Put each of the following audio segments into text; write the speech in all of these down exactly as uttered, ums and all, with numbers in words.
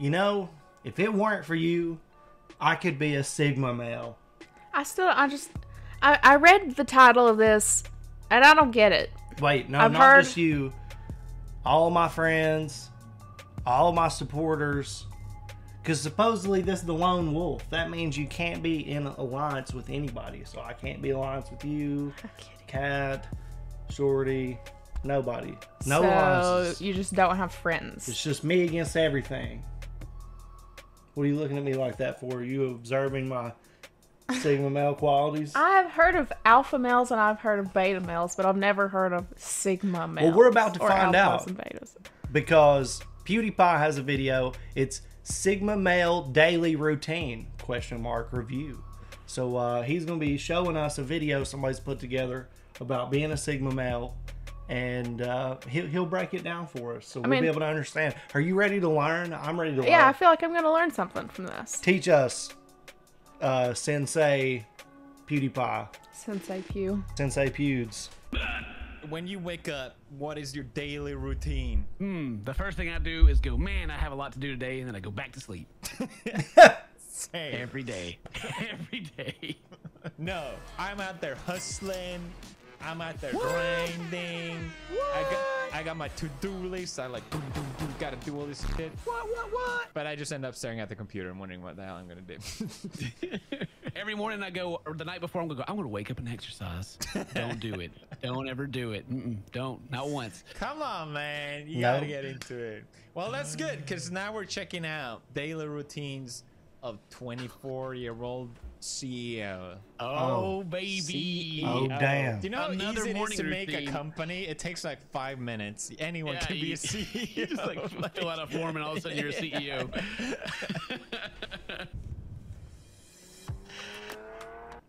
you know, if it weren't for you, I could be a Sigma male. I still, I just, I, I read the title of this and I don't get it. Wait, no, I've not heard... just you. All my friends, all my supporters. Because supposedly this is the lone wolf. That means you can't be in alliance with anybody. So I can't be alliance with you, Cat, Shorty, nobody. No alliances. So you just don't have friends. It's just me against everything. What are you looking at me like that for? Are you observing my Sigma male qualities? I've heard of alpha males and I've heard of beta males, but I've never heard of Sigma males. Well, we're about to find out because PewDiePie has a video. It's Sigma male daily routine question mark review. So uh, he's going to be showing us a video somebody's put together about being a Sigma male, and uh, he'll, he'll break it down for us. So we'll I mean, be able to understand. Are you ready to learn? I'm ready to learn. Yeah, I feel like I'm going to learn something from this. Teach us. Uh, Sensei PewDiePie. Sensei Pew. Sensei Pewds. When you wake up, what is your daily routine? Hmm, the first thing I do is go, man, I have a lot to do today, and then I go back to sleep. Same. Every day. Every day. No, I'm out there hustling. I'm out there what? grinding. What? I got, I got my to-do list. I like, boom, boom, boom, gotta do all this shit. What, what, what? But I just end up staring at the computer and wondering what the hell I'm gonna do. Every morning I go, or the night before I'm gonna go, I'm gonna wake up and exercise. Don't do it. Don't ever do it. Mm-mm, don't, not once. Come on, man. You no. gotta get into it. Well, that's good, because now we're checking out daily routines of twenty-four-year-old C E O. Oh, oh baby. C E O. Oh, damn. Do you know how Another easy it is to make routine. a company? It takes like five minutes. Anyone yeah, can you, be a C E O. You just like, like fill out a form and all of a sudden you're a C E O.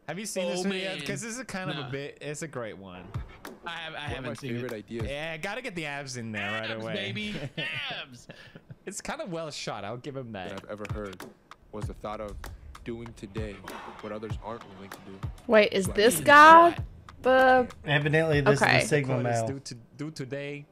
Have you seen oh, this one man. yet? Because this is kind of no. a bit, it's a great one. I, have, I one haven't seen it. Ideas. Yeah, gotta get the abs in there abs, right away. Baby. Abs. It's kind of well shot. I'll give him that. That I've ever heard was the thought of doing today what others aren't willing to do. Wait, is this guy the evidently this okay. is the Sigma male. Do, to, do today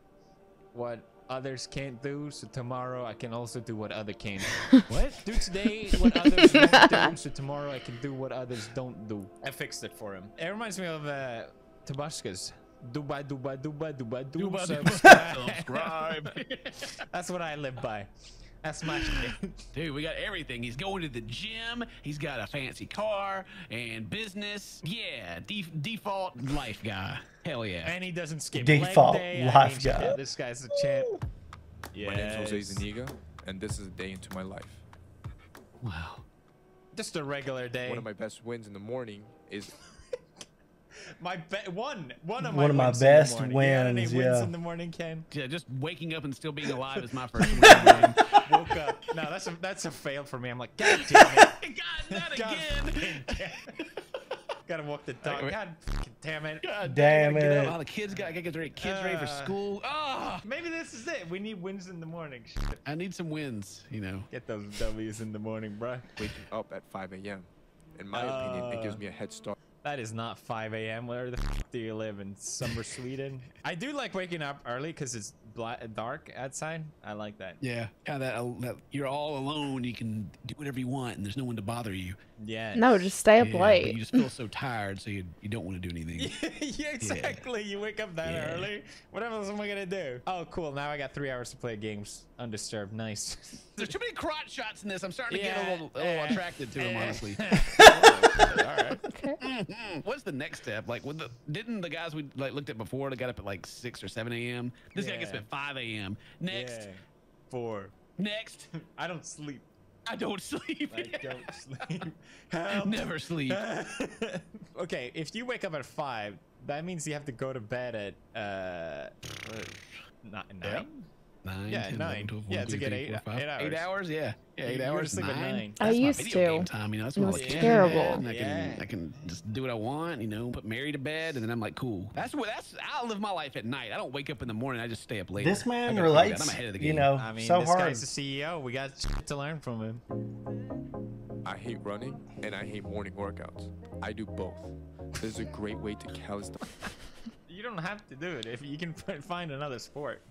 what others can't do, so tomorrow I can also do what other can't do. What? Do today what others won't do, so tomorrow I can do what others don't do. I fixed it for him. It reminds me of uh, Tabashka's. Dubai, Dubai, Dubai, Dubai, Dubai, subscribe. That's what I live by. That's my shit. Dude, we got everything. He's going to the gym. He's got a fancy car and business. Yeah, de default life guy. Hell yeah. And he doesn't skip default leg day. life guy. Yeah, this guy's a champ. Yes. My name's Jose Zuniga, and this is a day into my life. Wow. Just a regular day. One of my best wins in the morning is... My be one, one of my, one of my best wins. Yeah, any wins yeah. in the morning, Ken. Yeah, just waking up and still being alive is my first win. Woke up. No, that's a that's a fail for me. I'm like, God damn it! God, not God again. Gotta walk the dog. God damn it! God damn it! Get all the kids got get ready. Kids uh, ready for school. Ah, oh, maybe this is it. We need wins in the morning. Shit. I need some wins. You know, get those W's in the morning, bro. Waking up at five A M In my uh, opinion, it gives me a head start. That is not five A M Where the f do you live in summer Sweden? I do like waking up early because it's black, dark outside. I like that. Yeah, yeah. That, that you're all alone. You can do whatever you want, and there's no one to bother you. Yeah. No, just stay up yeah, late. But you just feel so tired, so you you don't want to do anything. Yeah, exactly. Yeah. You wake up that yeah. early. What else am I gonna do? Oh, cool. Now I got three hours to play games undisturbed. Nice. There's too many crotch shots in this. I'm starting to yeah, get a little, a little uh, attracted to uh, him, honestly. All right. Okay. Mm-hmm. What's the next step? Like, with the, didn't the guys we like looked at before? They got up at like six or seven A M This yeah. guy gets up at five A M Next, yeah. four. Next, I don't sleep. I don't sleep. I don't sleep. Help. Never sleep. Okay, if you wake up at five, that means you have to go to bed at uh, nine. Yep. Nine, yeah, ten, nine. eleven, twelve, yeah, one, two, to get three, eight, four, eight hours. Eight hours, yeah. Yeah, eight, eight hours. Nine. Nine. I that's used to. Time, you know, that's it was I terrible. I, yeah. can, I can just do what I want, you know, put Mary to bed, and then I'm like, cool. That's what that's. I live my life at night. I don't wake up in the morning. I just stay up late. This man relates. I'm ahead of the game. You know, I mean, so this hard. guy's the C E O. We got shit to learn from him. I hate running and I hate morning workouts. I do both. This is a great way to calisthenics. You don't have to do it if you can find another sport.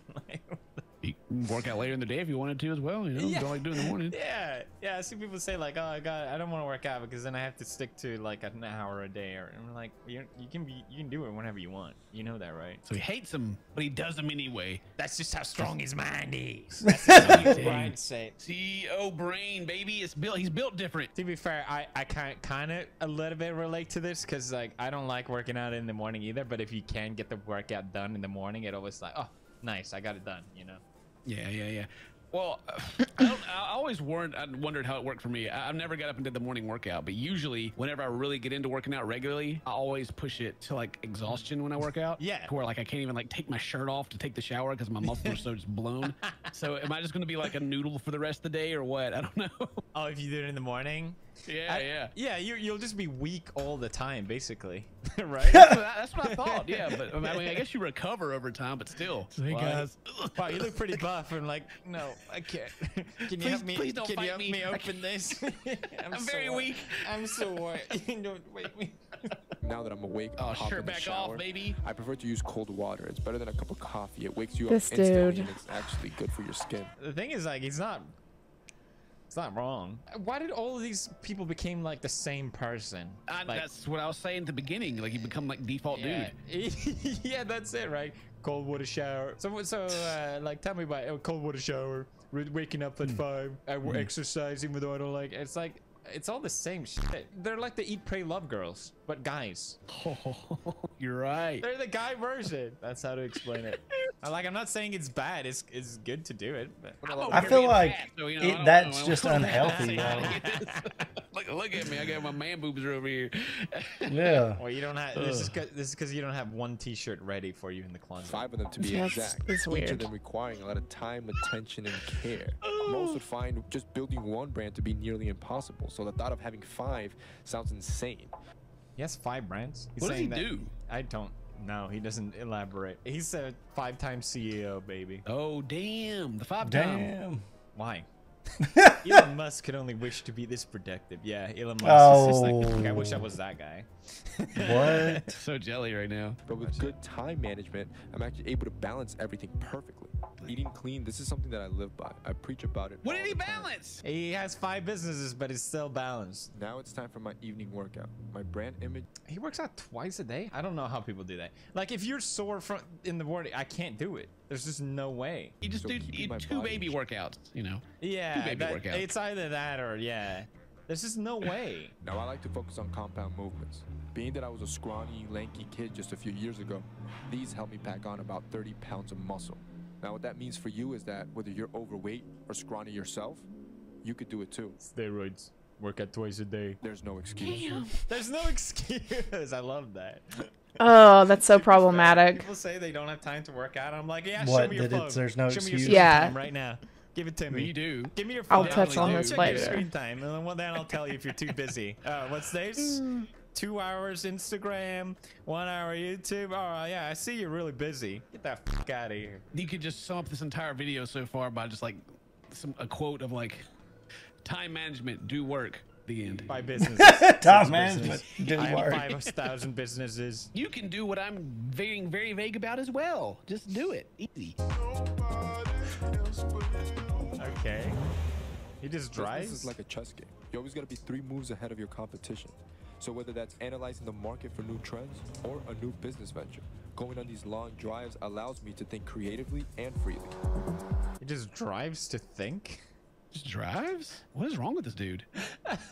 work out later in the day if you wanted to as well, you know. Yeah. Don't like do it in the morning. Yeah, yeah. I see people say like, "Oh, I got, I don't want to work out because then I have to stick to like an hour a day," or I'm like, you you can be, you can do it whenever you want. You know that, right? So he hates them, but he does them anyway. That's just how strong his mind is. That's what Brian's saying. C E O brain, baby. It's built. He's built different. To be fair, I I kind kind of a little bit relate to this because like I don't like working out in the morning either. But if you can get the workout done in the morning, it always like, oh, nice, I got it done. You know. Yeah, yeah, yeah. Well, I, don't, I always warned, I wondered how it worked for me. I, I've never got up and did the morning workout, but usually whenever I really get into working out regularly, I always push it to like exhaustion when I work out. Yeah. Where like I can't even like take my shirt off to take the shower because my muscles are so just blown. So am I just going to be like a noodle for the rest of the day or what? I don't know. Oh, if you do it in the morning? Yeah, I, yeah. Yeah, you, you'll just be weak all the time, basically. Right? That's what, I, that's what I thought, yeah. But I mean, I guess you recover over time, but still. Hey, wow. Guys. Wow, you look pretty buff. I'm like, no, I can't. Can you please, help me? Please don't Can fight you help me, me open this? I'm, I'm so very white. weak. I'm so white. Don't wake me. Now that I'm awake, I'll hop in the shower. Shirt back off, baby. I prefer to use cold water. It's better than a cup of coffee. It wakes you this up instantly, dude. And it's actually good for your skin. The thing is, like, it's not... It's not wrong. Why did all of these people became like the same person? I, like, that's what I was saying at the beginning. Like you become like default yeah. dude. Yeah, that's it, right? Cold water shower. So, so uh, like, tell me about it. Cold water shower. Waking up at mm. five. I mm. exercise even though I don't like. It's like it's all the same shit. They're like the eat, pray, love girls, but guys. Oh, you're right. They're the guy version. That's how to explain it. Like, I'm not saying it's bad. It's it's good to do it. But I feel like bad, so, you know, it, that's just unhealthy. Look, look at me. I got my man boobs are over here. Yeah. Well, you don't have. Ugh. This is cause, this is because you don't have one T-shirt ready for you in the closet. Five of them to be that's, exact. That's weird. Each of them requiring a lot of time, attention, and care. Oh. Most would find just building one brand to be nearly impossible. So the thought of having five sounds insane. He has five brands. He's what does he do? I don't. No, he doesn't elaborate. He's a five-time C E O, baby. Oh, damn. The five-time. Damn. Why? Elon Musk could only wish to be this productive. Yeah, Elon Musk oh. is just like, I wish I was that guy. What? So jelly right now. But with good time management, I'm actually able to balance everything perfectly. Eating clean, this is something that I live by. I preach about it. What did he balance? He has five businesses, but it's still balanced. Now it's time for my evening workout. My brand image. He works out twice a day? I don't know how people do that. Like, if you're sore from in the morning, I can't do it. There's just no way. You just so do you two baby workouts, you know? Yeah. Two baby that, workouts. It's either that or, yeah. There's just no way. Now I like to focus on compound movements. Being that I was a scrawny, lanky kid just a few years ago, these helped me pack on about thirty pounds of muscle. Now what that means for you is that whether you're overweight or scrawny yourself, you could do it too. Steroids. Work out twice a day. There's no excuse. Damn. There's no excuse. I love that. Oh, that's so problematic. People say they don't have time to work out. I'm like, yeah, what, show me your phone. There's no show excuse. Me your yeah. Right now. Give it to me. You do. Give me your phone. I'll touch on this later. Screen time, and then, then I'll tell you if you're too busy. Uh, what's this? Two hours Instagram, one hour YouTube. Oh yeah, I see you're really busy. Get that f out of here. You could just sum up this entire video so far by just like some a quote of like, time management, do work. The end. Five businesses. Time management, do work. Five thousand businesses. You can do what I'm being very vague about as well. Just do it. Easy. Okay. He just drives. This is like a chess game. You always got to be three moves ahead of your competition. So whether that's analyzing the market for new trends or a new business venture, going on these long drives allows me to think creatively and freely. He just drives to think? Just drives? What is wrong with this dude?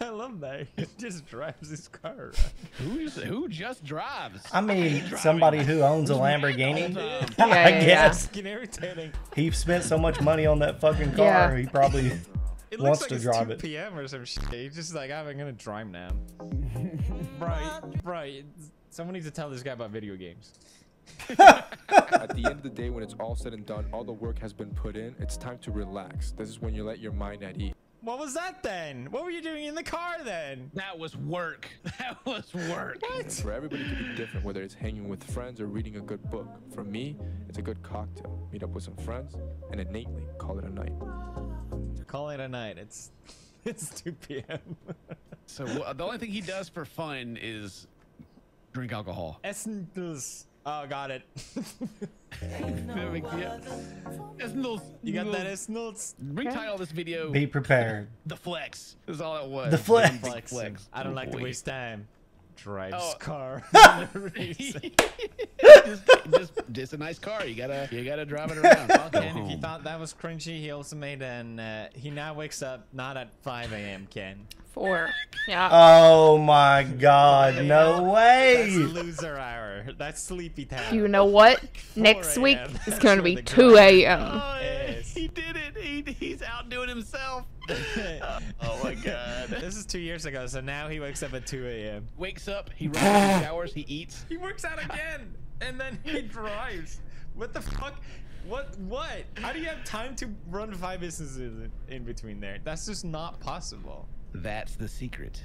I love that. He just drives his car. Who's, who just drives? I mean, I somebody who owns Who's a Lamborghini. Yeah, yeah, I yeah. guess. Irritating. He spent so much money on that fucking car. Yeah. He probably it wants looks like to drive it. two P M or some shit. He's just like, I'm gonna drive now. Right, right. Someone needs to tell this guy about video games. At the end of the day, when it's all said and done, all the work has been put in, it's time to relax. This is when you let your mind at ease. What was that then? What were you doing in the car then? That was work. That was work. What? For everybody it could be different, whether it's hanging with friends or reading a good book. For me, it's a good cocktail. Meet up with some friends and innately call it a night. Call it a night. It's it's two P M So well, the only thing he does for fun is drink alcohol. Essen does. Oh, got it. Very cute. You got that S nuts. Retitle this video. Be prepared. The flex is all it was. The flex. The flex. flex. I don't like to waste time. Drives oh. car. just, just, just a nice car. You gotta, you gotta drive it around. Ken, if you thought that was cringy, he also made an. Uh, he now wakes up not at five A M Ken. Four. Yeah. Oh my God! No way. That's loser hour. That's sleepy time. You know what? Next week is going to be two A M Oh, yes. He did it. He, he's outdoing himself. Oh my God. This is two years ago, so now he wakes up at two A M Wakes up, he runs, he showers, he eats. He works out again, and then he drives. What the fuck? What? What? How do you have time to run five businesses in between there? That's just not possible. That's the secret.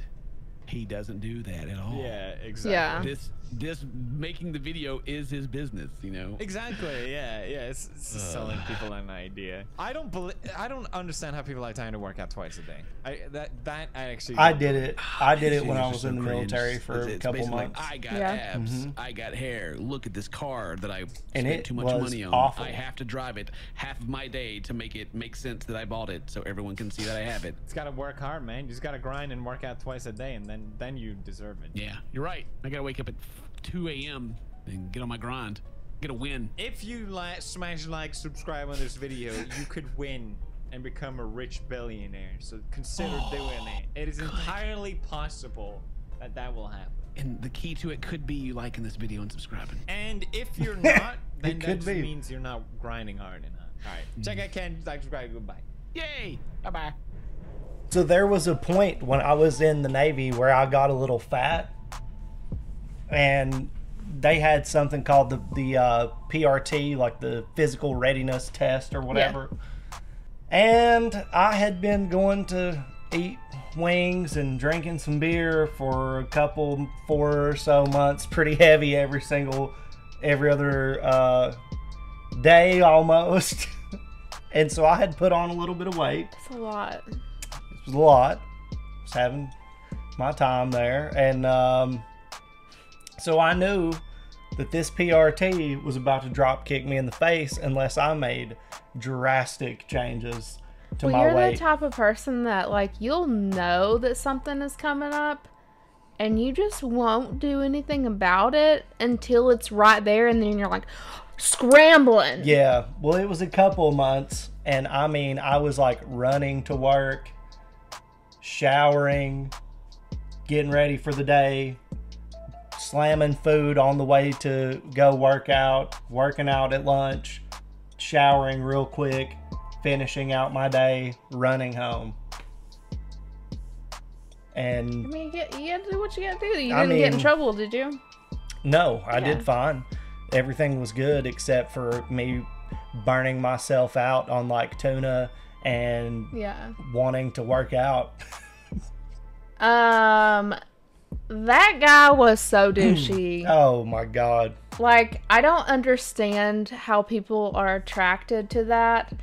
He doesn't do that at all. Yeah, exactly. Yeah. This, this making the video is his business, you know. Exactly. Yeah, yeah. It's, it's just selling people an idea. I don't believe. I don't understand how people have time to work out twice a day. I that that I actually. I did it. I did it when I was in the military for a couple months. I got abs. Mm-hmm. I got hair. Look at this car that I spent too much money on. Awful. I have to drive it half of my day to make it make sense that I bought it, so everyone can see that I have it. It's got to work hard, man. You just got to grind and work out twice a day, and then. Then you deserve it. Yeah, you're right. I gotta wake up at two A M and get on my grind, get a win. If you like, smash like, subscribe on this video, you could win and become a rich billionaire. So consider oh, doing it. It is good. Entirely possible that that will happen. And the key to it could be you liking this video and subscribing. And if you're not, then that just means you're not grinding hard enough. All right, mm. check out Ken, like, subscribe, goodbye. Yay, bye bye. So there was a point when I was in the Navy where I got a little fat, and they had something called the, the uh, P R T, like the physical readiness test or whatever. Yeah. And I had been going to eat wings and drinking some beer for a couple, four or so months, pretty heavy every single, every other uh, day almost. And so I had put on a little bit of weight. That's a lot. It was a lot. I was having my time there. And um, so I knew that this P R T was about to drop kick me in the face unless I made drastic changes to well, my you're weight. You're the type of person that, like, you'll know that something is coming up and you just won't do anything about it until it's right there, and then you're like scrambling. Yeah. Well, it was a couple months, and I mean, I was like running to work, showering, getting ready for the day, slamming food on the way to go work out, working out at lunch, showering real quick, finishing out my day, running home. And I mean, you, get, you got to do what you got to do. You I didn't mean, get in trouble, did you? No, I yeah. did fine. Everything was good except for me burning myself out on like tuna and yeah. wanting to work out. um that guy was so douchey. Oh my God. Like, I don't understand how people are attracted to that,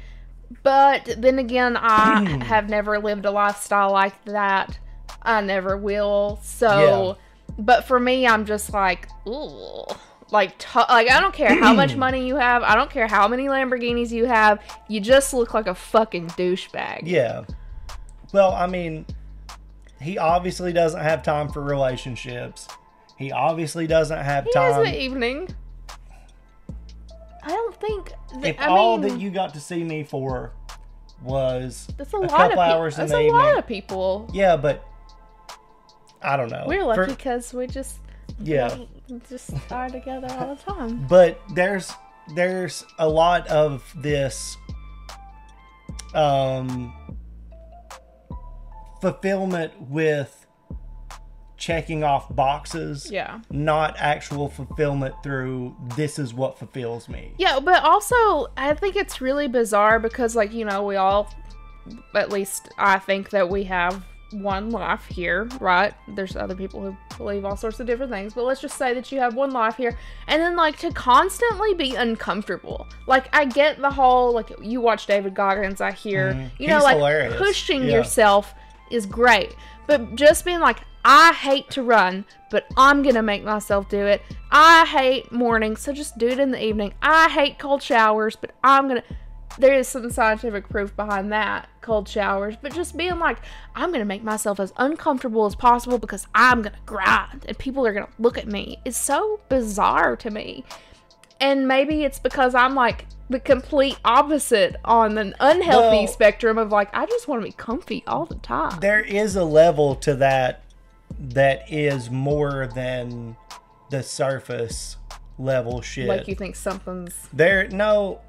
but then again, I have never lived a lifestyle like that. I never will. So yeah. But for me, I'm just like, ooh. Like, t like, I don't care how much money you have. I don't care how many Lamborghinis you have. You just look like a fucking douchebag. Yeah. Well, I mean, he obviously doesn't have time for relationships. He obviously doesn't have he time. He has an evening. I don't think. That, if I all mean, that you got to see me for was that's a, a lot couple of hours in that's the a evening. Lot of people. Yeah, but I don't know. We're lucky because we just. Yeah. Like, just are together all the time. But there's there's a lot of this um fulfillment with checking off boxes. Yeah. Not actual fulfillment through this is what fulfills me. Yeah, but also I think it's really bizarre because, like, you know, we all, at least I think that we have one life here, right? There's other people who believe all sorts of different things, but let's just say that you have one life here. And then, like, to constantly be uncomfortable. Like, I get the whole, like, you watch David Goggins, I hear, mm-hmm. you know, he's like hilarious. Pushing yeah. yourself is great. But just being like, I hate to run, but I'm gonna make myself do it. I hate mornings, so just do it in the evening. I hate cold showers, but I'm gonna... There is some scientific proof behind that, cold showers. But just being like, I'm going to make myself as uncomfortable as possible because I'm going to grind and people are going to look at me. It's so bizarre to me. And maybe it's because I'm like the complete opposite on an unhealthy well, spectrum of like, I just want to be comfy all the time. There is a level to that that is more than the surface level shit. Like you think something's... There, no...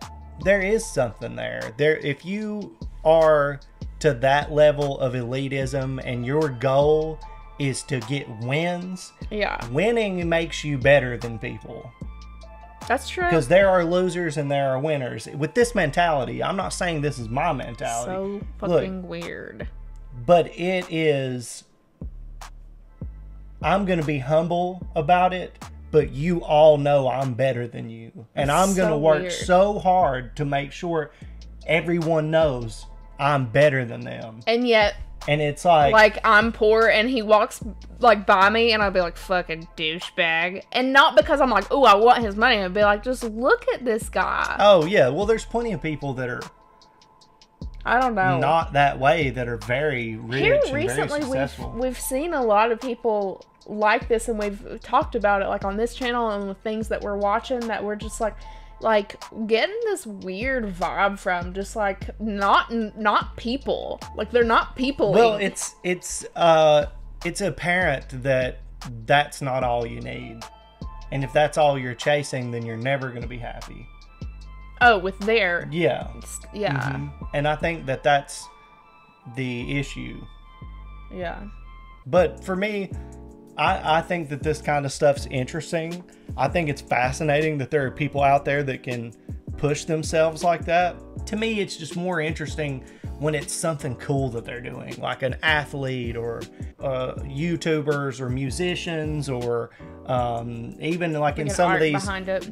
There is something there. There, if you are to that level of elitism and your goal is to get wins, yeah, winning makes you better than people. That's true. Because there are losers and there are winners. With this mentality, I'm not saying this is my mentality. So fucking Look, weird. But it is, I'm going to be humble about it. But you all know I'm better than you. And I'm going to work so hard to make sure everyone knows I'm better than them. And yet... And it's like... Like, I'm poor and he walks, like, by me and I'll be like, fucking douchebag. And not because I'm like, oh, I want his money. I'll be like, just look at this guy. Oh, yeah. Well, there's plenty of people that are... I don't know. Not that way, that are very rich Here, and recently, very successful. We've, we've seen a lot of people... like this, and we've talked about it like on this channel and the things that we're watching that we're just like like getting this weird vibe from, just like not not people, like they're not people. Well, it's it's uh it's apparent that that's not all you need, and if that's all you're chasing, then you're never going to be happy. Oh, with their yeah yeah mm-hmm. And I think that that's the issue. Yeah, but for me, I, I think that this kind of stuff's interesting. I think it's fascinating that there are people out there that can push themselves like that. To me, it's just more interesting when it's something cool that they're doing, like an athlete or uh, YouTubers or musicians, or um, even like in some of these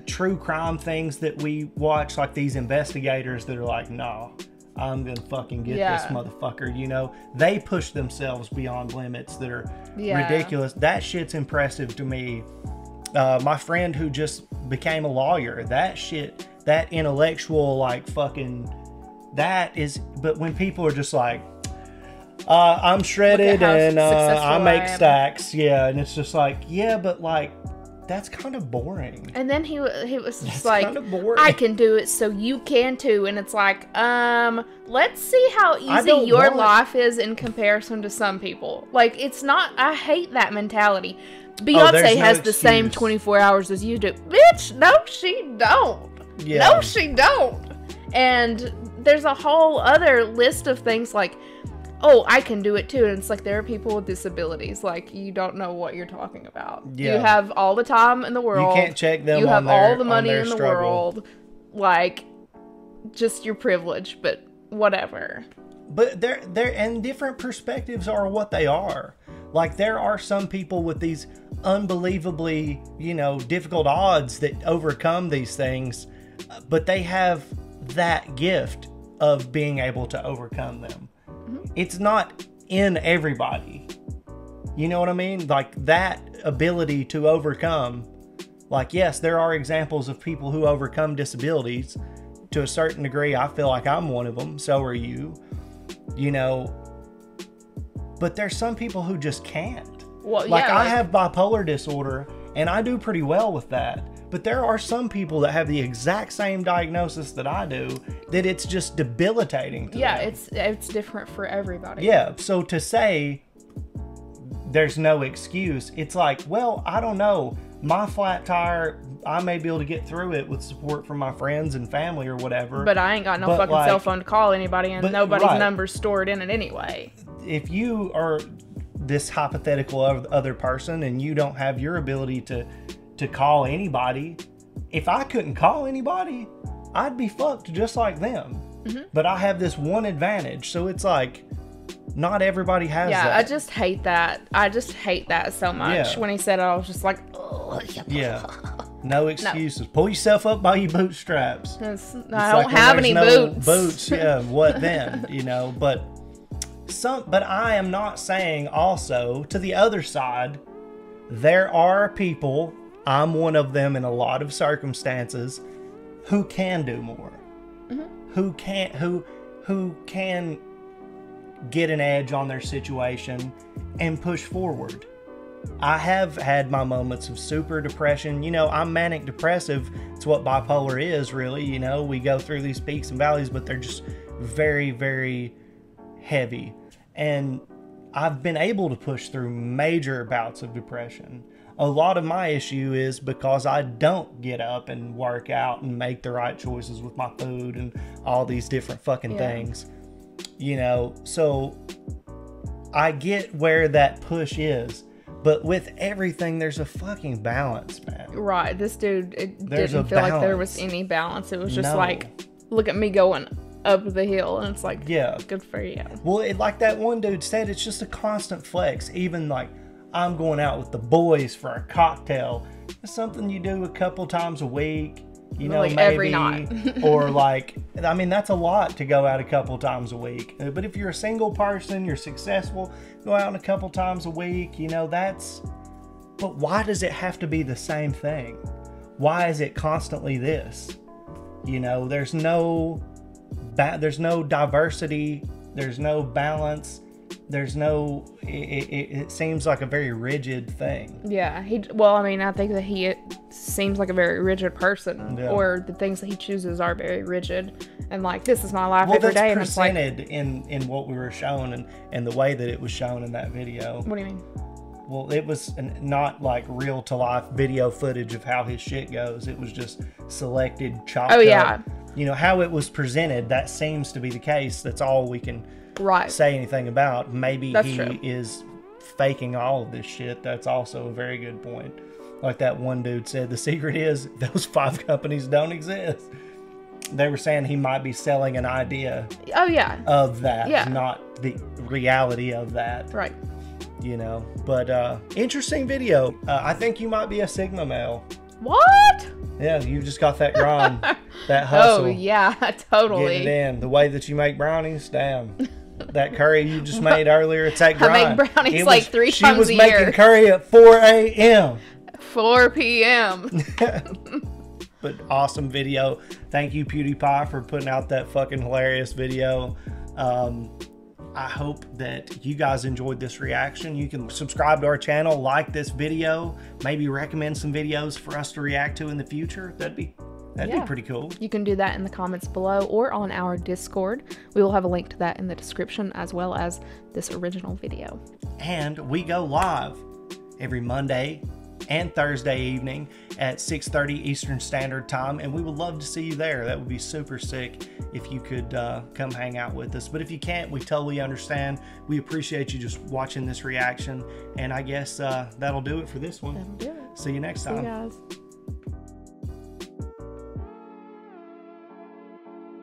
true crime things that we watch, like these investigators that are like, no, I'm gonna fucking get yeah. this motherfucker, you know? They push themselves beyond limits that are yeah. ridiculous. That shit's impressive to me. Uh, my friend who just became a lawyer, that shit, that intellectual, like, fucking, that is, but when people are just like, uh, I'm shredded and uh, I make I stacks, yeah, and it's just like, yeah, but like, that's kind of boring. And then he he was just That's like, kind of boring. I can do it, so you can too. And it's like, um, let's see how easy your life it. is in comparison to some people. Like, it's not. I hate that mentality. Beyonce oh, has no the excuse. same twenty-four hours as you do, bitch. No, she don't. Yeah. No, she don't. And there's a whole other list of things like, oh, I can do it too. And it's like, there are people with disabilities. Like, you don't know what you're talking about. Yeah. You have all the time in the world. You can't check them. You have on all their, the money in struggle. the world. Like, just your privilege, but whatever. But there, there, and different perspectives are what they are. Like, there are some people with these unbelievably, you know, difficult odds that overcome these things, but they have that gift of being able to overcome them. It's not in everybody. You know what I mean? Like, that ability to overcome. Like, yes, there are examples of people who overcome disabilities to a certain degree. I feel like I'm one of them. So are you. You know. But there's some people who just can't. Well, like, yeah, I like... have bipolar disorder, and I do pretty well with that. But there are some people that have the exact same diagnosis that I do, that it's just debilitating to yeah, them. Yeah, it's it's different for everybody. Yeah, so to say there's no excuse, it's like, well, I don't know. My flat tire, I may be able to get through it with support from my friends and family or whatever. But I ain't got no but fucking like, cell phone to call anybody, and but, nobody's right. number's stored in it anyway. If you are this hypothetical other person and you don't have your ability to... to call anybody. If I couldn't call anybody, I'd be fucked just like them. Mm-hmm. But I have this one advantage. So it's like, not everybody has yeah, that. Yeah, I just hate that. I just hate that so much. Yeah. When he said it, I was just like, oh. Yeah. No excuses. No. Pull yourself up by your bootstraps. It's, it's I like don't have any no boots. Boots, yeah. What then? You know, but some, but I am not saying also to the other side, there are people, I'm one of them in a lot of circumstances, who can do more, mm-hmm. who can't, who, who can get an edge on their situation and push forward. I have had my moments of super depression. You know, I'm manic depressive. It's what bipolar is, really. You know, we go through these peaks and valleys, but they're just very, very heavy. And I've been able to push through major bouts of depression. A lot of my issue is because I don't get up and work out and make the right choices with my food and all these different fucking yeah. things. You know, so I get where that push is. But with everything, there's a fucking balance, man. Right. This dude, it there's didn't feel balance. Like there was any balance. It was just no. like, look at me going up the hill. And it's like, yeah, good for you. Well, it, like that one dude said, it's just a constant flex. Even like, I'm going out with the boys for a cocktail. It's something you do a couple times a week. You know, like maybe, every night. Or like, I mean, that's a lot to go out a couple times a week. But if you're a single person, you're successful, go out a couple times a week, you know, that's, but why does it have to be the same thing? Why is it constantly this? You know, there's no, ba there's no diversity. There's no balance. There's no, it, it, it seems like a very rigid thing. Yeah. He, well, I mean, I think that he seems like a very rigid person yeah. or the things that he chooses are very rigid. And like, this is my life well, every day. And it's like presented in, in what we were shown and, and the way that it was shown in that video. What do you mean? Well, it was an, not like real to life video footage of how his shit goes. It was just selected, chopped up. Oh, yeah. You know, how it was presented, that seems to be the case. That's all we can right. say anything about. Maybe that's he true. Is faking all of this shit. That's also a very good point. Like that one dude said, the secret is those five companies don't exist. They were saying he might be selling an idea oh yeah of that yeah. not the reality of that, right? You know, but uh interesting video. uh, I think you might be a sigma male. What? Yeah, you just got that grind. That hustle. Oh yeah, totally. Get it in. The way that you make brownies, damn. That curry you just made earlier, it's that grind. I make brownies was, like three times a year. She was making curry at four A M four P M But awesome video. Thank you, PewDiePie, for putting out that fucking hilarious video. Um, I hope that you guys enjoyed this reaction. You can subscribe to our channel, like this video, maybe recommend some videos for us to react to in the future. That'd be... That'd yeah. be pretty cool. You can do that in the comments below or on our Discord. We will have a link to that in the description as well as this original video. And we go live every Monday and Thursday evening at six thirty Eastern Standard Time. And we would love to see you there. That would be super sick if you could uh, come hang out with us. But if you can't, we totally understand. We appreciate you just watching this reaction. And I guess uh, that'll do it for this one. That'll do it. See you next time. See you guys.